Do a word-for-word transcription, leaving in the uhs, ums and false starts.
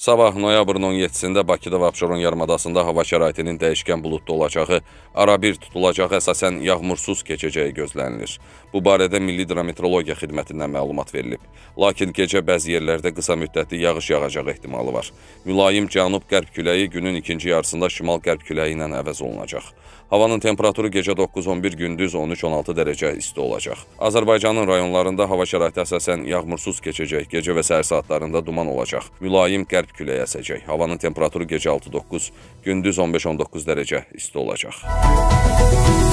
Sabah noyabrın on yeddisində Bakıda və Abşeron yarımadasında hava şəraitinin dəyişkən buludlu olacağı, arabir tutulacağı, əsasən yağmursuz keçəcəyi gözlənilir. Bu barədə Milli Drametroloji Xidmətindən məlumat verilib. Lakin gecə bəzi yerlərdə qısa müddətli yağış yağacağı ehtimalı var. Mülayim cənub-qərb küləyi günün ikinci yarısında şimal-qərb küləyi ilə əvəz olunacaq. Havanın temperaturu gecə doqquz on bir, gündüz on üç on altı dərəcə isti olacaq. Azərbaycanın rayonlarında hava şəraiti əsasən yağmursuz keçəcək, gecə və səhər saatlarında duman olacaq. Mülayim qərb küləyə əsəcək. Havanın temperaturu gecə altı doqquz, gündüz on beş on doqquz dərəcə isti olacaq.